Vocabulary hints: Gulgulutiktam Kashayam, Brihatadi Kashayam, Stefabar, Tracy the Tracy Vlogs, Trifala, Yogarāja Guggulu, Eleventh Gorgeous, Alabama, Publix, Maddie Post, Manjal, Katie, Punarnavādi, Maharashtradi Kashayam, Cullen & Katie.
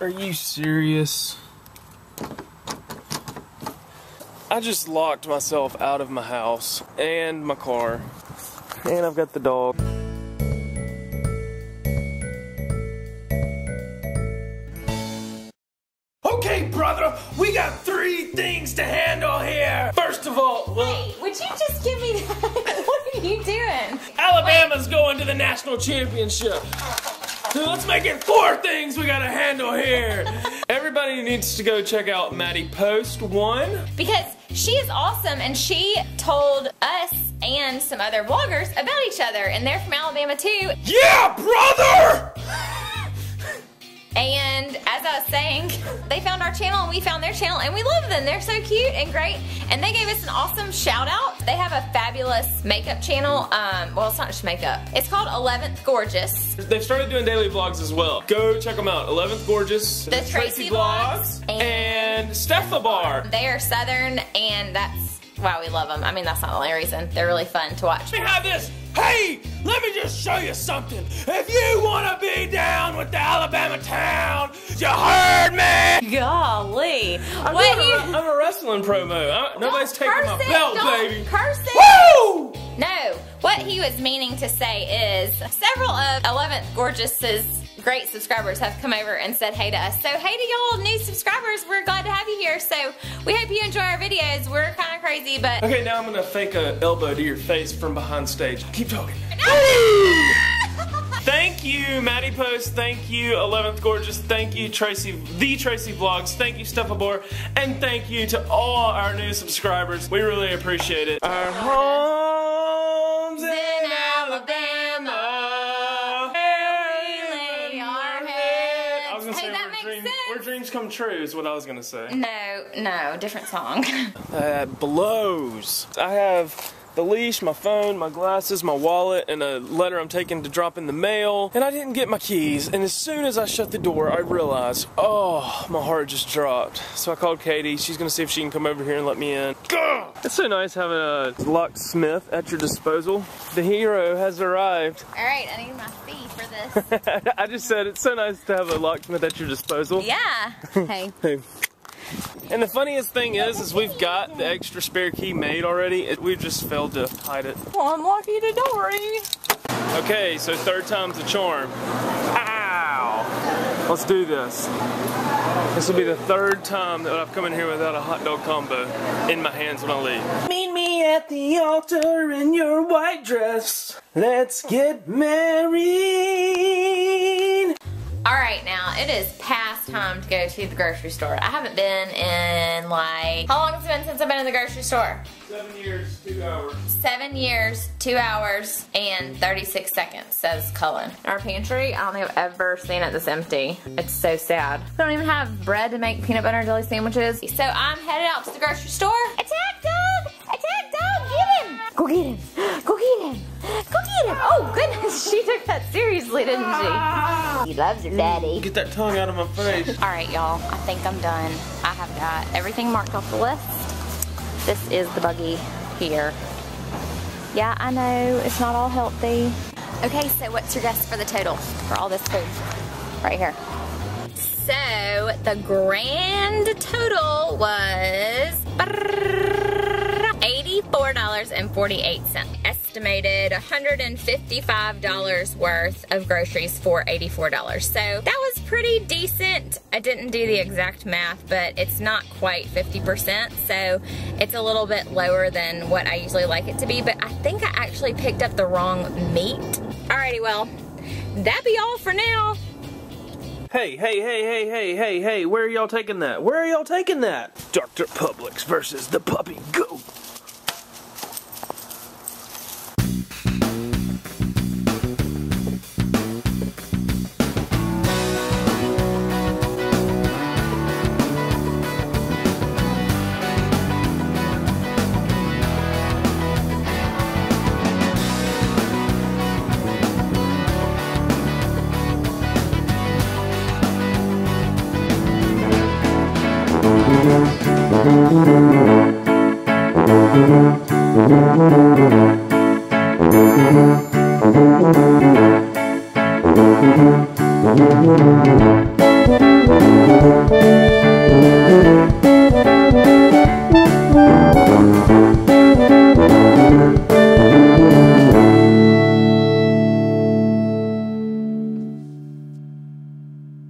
Are you serious? I just locked myself out of my house and my car, and I've got the dog. Okay, brother, we got three things to handle here. First of all, wait, would you just give me that? What are you doing? Alabama's going to the national championship. So let's make it four things we gotta handle here. Everybody needs to go check out Maddie Post, one. Because she is awesome, and she told us and some other vloggers about each other, and they're from Alabama too. Yeah, brother! And as I was saying, they found our channel and we found their channel, and we love them. They're so cute and great, and they gave us an awesome shout out. They have a fabulous makeup channel. Well, it's not just makeup. It's called 11th Gorgeous. They've started doing daily vlogs as well. Go check them out. 11th Gorgeous, the Tracy Vlogs, and Stefabar. They are Southern, and that's why we love them. I mean, that's not the only reason. They're really fun to watch. Let me have this. Hey, let me just show you something. If you want to be down with the Alabama town, you heard me. Golly. I'm a wrestling promo. Nobody's taking my belt, baby. Don't curse it. Woo! No, what he was meaning to say is several of 11th Gorgeous's great subscribers have come over and said hey to us. So hey to y'all new subscribers. We're glad to have you here. So we hope you enjoy our videos. We're kind of crazy, but... Okay, now I'm going to fake an elbow to your face from behind stage. Keep talking. No! Thank you, Maddie Post. Thank you, 11th Gorgeous. Thank you, the Tracy Vlogs. Thank you, Stefabar. And thank you to all our new subscribers. We really appreciate it. Our home's in Alabama. Hey, that makes sense. Where dreams come true is what I was gonna say. No, different song. That blows. I have the leash, my phone, my glasses, my wallet, and a letter I'm taking to drop in the mail. And I didn't get my keys. And as soon as I shut the door, I realized, oh, my heart just dropped. So I called Katie. She's gonna see if she can come over here and let me in. Gah! It's so nice having a locksmith at your disposal. The hero has arrived. All right, I need my feet. For this. I just said it's so nice to have a locksmith at your disposal. Yeah. Hey. Hey. And the funniest thing is we've got the extra spare key made already. We just failed to hide it. Well, I'm lucky to Dory. Okay, so third time's a charm. Ow! Let's do this. This will be the third time that I've come in here without a hot dog combo in my hands when I leave. Meet me at the altar in your white dress. Let's get married. All right, now it is past time to go to the grocery store. I haven't been in like, how long has it been since I've been in the grocery store? 7 years, 2 hours. 7 years, 2 hours, and 36 seconds, says Cullen. Our pantry, I don't think I've ever seen it this empty. It's so sad. We don't even have bread to make peanut butter and jelly sandwiches. So I'm headed out to the grocery store. Attack dog! Attack dog! Get him! Go get him! Go get him! Go get him! Oh goodness, she took that seriously, didn't she? He loves her daddy. Get that tongue out of my face. All right, y'all, I think I'm done. I have got everything marked off the list. This is the buggy here. Yeah, I know, it's not all healthy. Okay, so what's your guess for the total for all this food? Right here. So, the grand total was $84.48. Estimated $155 worth of groceries for $84. So that was pretty decent. I didn't do the exact math, but it's not quite 50%. So it's a little bit lower than what I usually like it to be, but I think I actually picked up the wrong meat. Alrighty, well, that'd be all for now. Hey, where are y'all taking that? Dr. Publix versus the puppy goat.